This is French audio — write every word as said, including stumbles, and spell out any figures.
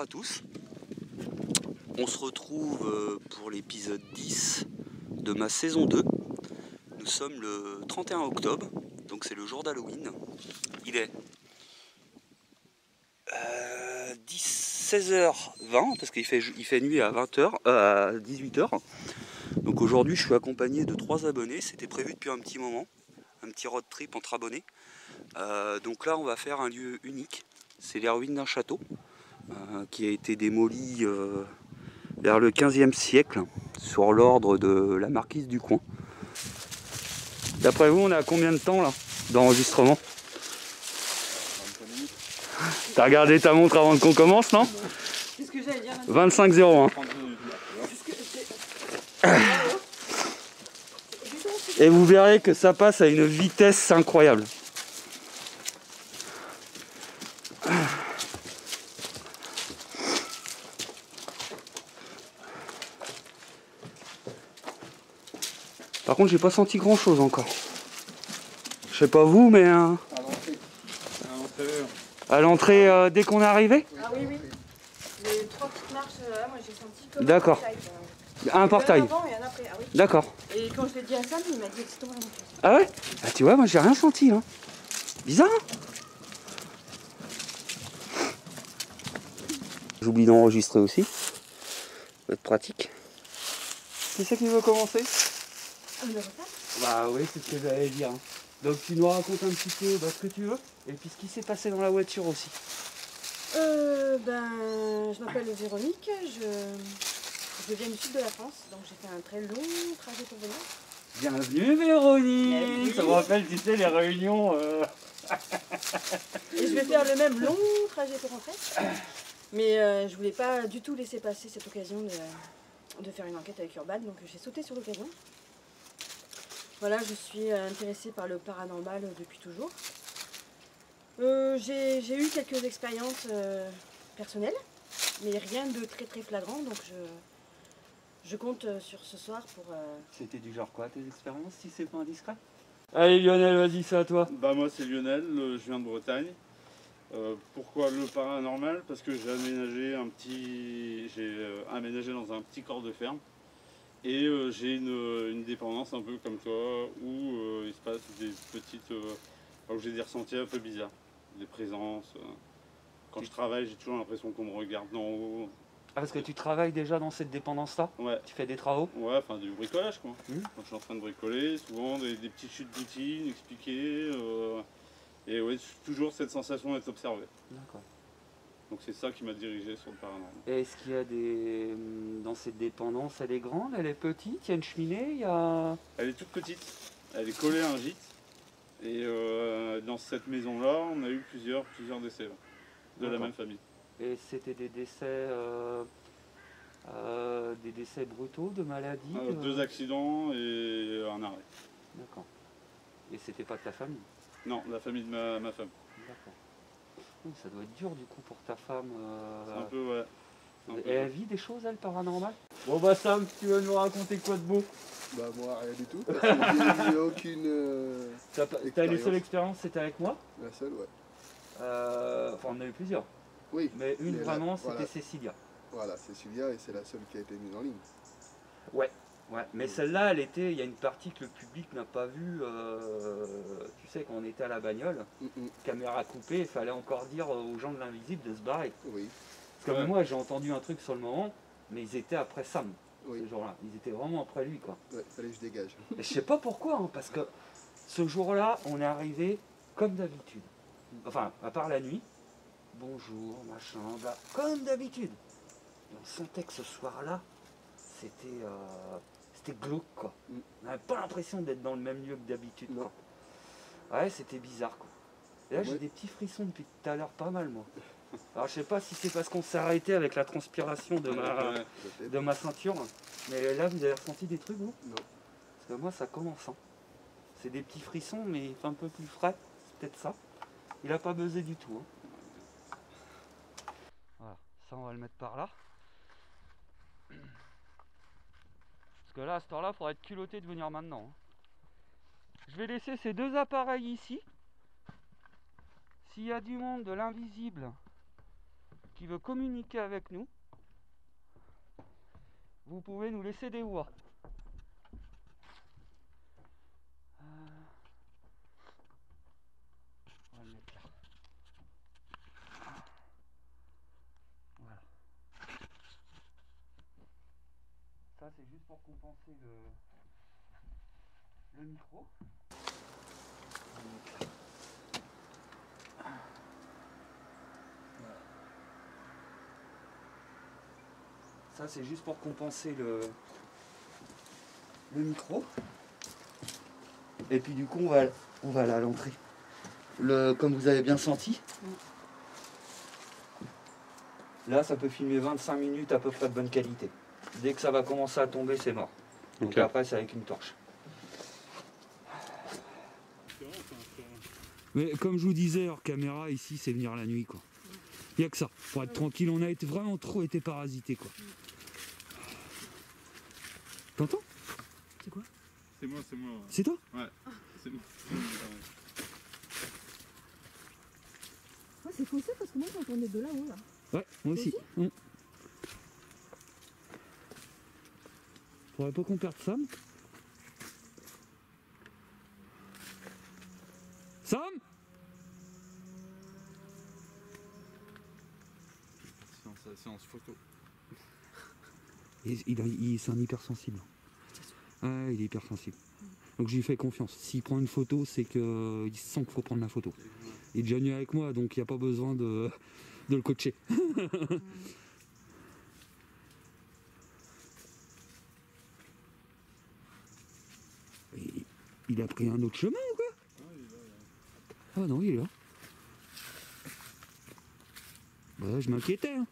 bonjour à tous. On se retrouve pour l'épisode dix de ma saison deux. Nous sommes le trente et un octobre, donc c'est le jour d'Halloween. Il est euh, seize heures vingt, parce qu'il fait, il fait nuit à vingt heures, euh, à dix-huit heures. Donc aujourd'hui je suis accompagné de trois abonnés, c'était prévu depuis un petit moment, un petit road trip entre abonnés. Euh, donc là on va faire un lieu unique, c'est les ruines d'un château euh, qui a été démoli euh, vers le quinzième siècle sur l'ordre de la marquise du coin. D'après vous on a combien de temps là d'enregistrement? T'as regardé ta montre avant qu'on commence, non? C'est ce que j'allais dire. vingt-cinq zéro un. Et vous verrez que ça passe à une vitesse incroyable. Par contre, j'ai pas senti grand chose encore. Je sais pas vous, mais hein, à l'entrée euh, dès qu'on est arrivé. Ah oui, oui. Les trois petites marches, euh, moi j'ai senti comme. D'accord. Un portail. D'accord. Et quand je l'ai dit à Sam, il m'a dit que c'était vraiment. Ah ouais? Bah tu vois, moi j'ai rien senti. Hein. Bizarre. Hein, j'oublie d'enregistrer aussi. Votre pratique. Qui c'est qui veut commencer? Bah oui, c'est ce que j'allais dire. Hein. Donc tu nous racontes un petit peu bah, ce que tu veux et puis ce qui s'est passé dans la voiture aussi. Euh, ben, je m'appelle Véronique. Je... Je viens du sud de la France, donc j'ai fait un très long trajet pour venir. Bienvenue Véronique. Ça me rappelle, tu sais, les réunions. Euh... Et je vais faire le même long trajet pour rentrer. Mais euh, je voulais pas du tout laisser passer cette occasion de, de faire une enquête avec Urban, donc j'ai sauté sur l'occasion. Voilà, je suis intéressée par le paranormal depuis toujours. Euh, j'ai eu quelques expériences euh, personnelles, mais rien de très très flagrant, donc je... Je compte sur ce soir pour... Euh... C'était du genre quoi tes expériences, si c'est pas indiscret? Allez Lionel, vas-y, c'est à toi. Bah moi c'est Lionel, euh, je viens de Bretagne. Euh, pourquoi le paranormal? Parce que j'ai aménagé un petit... J'ai euh, aménagé dans un petit corps de ferme. Et euh, j'ai une, une dépendance un peu comme toi, où euh, il se passe des petites... Euh, où j'ai des ressentis un peu bizarres. Des présences. Euh. Quand je travaille, j'ai toujours l'impression qu'on me regarde d'en haut. Ah, parce que tu travailles déjà dans cette dépendance-là? Ouais. Tu fais des travaux? Ouais, enfin du bricolage quoi. Mmh. Quand je suis en train de bricoler, souvent des, des petites chutes d'outils inexpliquées. Euh, et ouais, toujours cette sensation d'être observé. D'accord. Donc c'est ça qui m'a dirigé sur le paranormal. Est-ce qu'il y a des... Dans cette dépendance, elle est grande, elle est petite, il y a une cheminée, il y a... Elle est toute petite. Elle est collée à un gîte. Et euh, dans cette maison-là, on a eu plusieurs, plusieurs décès là, de la même famille. Et c'était des décès, euh, euh, des décès brutaux, de maladies euh, Deux euh... accidents et un arrêt. D'accord. Et c'était pas de ta famille? Non, la famille de ma, ma femme. D'accord. Oh, ça doit être dur du coup pour ta femme. Euh... Un peu, ouais. Un et peu. Elle vit des choses, elle, paranormales? Bon bah Sam, tu veux nous raconter quoi de beau? Bah moi, rien du tout. J'ai aucune euh, T'as les seules expériences, c'était avec moi? La seule, ouais. Euh, enfin, on a eu plusieurs. Oui, mais une vraiment, c'était voilà. Cécilia. Voilà, Cécilia, et c'est la seule qui a été mise en ligne. Ouais, ouais. Mais oui. Celle-là, elle était, il y a une partie que le public n'a pas vue. Euh, tu sais, quand on était à la bagnole, mm -mm. caméra coupée, il fallait encore dire aux gens de l'invisible de se barrer. Oui. Parce que ouais. moi, j'ai entendu un truc sur le moment, mais ils étaient après Sam, oui. ce jour-là. Ils étaient vraiment après lui, quoi. Ouais, fallait que je dégage. Et je sais pas pourquoi, hein, parce que ce jour-là, on est arrivé comme d'habitude. Enfin, à part la nuit. Bonjour, machin, bah, comme d'habitude. On sentait que ce soir-là, c'était euh, c'était glauque, quoi. On n'avait pas l'impression d'être dans le même lieu que d'habitude, quoi. Ouais, c'était bizarre, quoi. Et là, ouais. j'ai des petits frissons depuis tout à l'heure, pas mal, moi. Alors, je sais pas si c'est parce qu'on s'est arrêté avec la transpiration de ma, de ma ceinture, mais là, vous avez ressenti des trucs, vous? Non. Parce que moi, ça commence, hein. C'est des petits frissons, mais un peu plus frais, c'est peut-être ça. Il a pas buzzé du tout, hein. Voilà, ça on va le mettre par là. Parce que là, à cette heure-là, il faudrait être culotté de venir maintenant. Je vais laisser ces deux appareils ici. S'il y a du monde de l'invisible qui veut communiquer avec nous, vous pouvez nous laisser des oies. Euh... On va le mettre là. Voilà. Ça, c'est juste pour compenser le, le micro. Ça c'est juste pour compenser le, le micro. Et puis du coup on va, on va là à l'entrée. Le, comme vous avez bien senti. Là ça peut filmer vingt-cinq minutes à peu près de bonne qualité. Dès que ça va commencer à tomber, c'est mort. Donc okay. Après c'est avec une torche. Mais comme je vous disais, hors caméra, ici c'est venir la nuit quoi. Il n'y a que ça, pour être tranquille, on a été vraiment trop été parasité quoi. T'entends? C'est quoi? C'est moi, c'est moi. Ouais. C'est toi? Ouais, c'est moi. Ouais, c'est foncé parce que moi j'entendais de là-haut là. Ouais, moi aussi. aussi mmh. Faudrait pas qu'on perde Sam. Sam? Séance photo. Il, il, il c'est un hypersensible. Ah, il est hypersensible. Donc je lui fais confiance. S'il prend une photo, c'est qu'il sent qu'il faut prendre la photo. Il est déjà venu avec moi, donc il n'y a pas besoin de, de le coacher. il, il a pris un autre chemin ou quoi? Ah non, il est là. Bah, je m'inquiétais. Hein.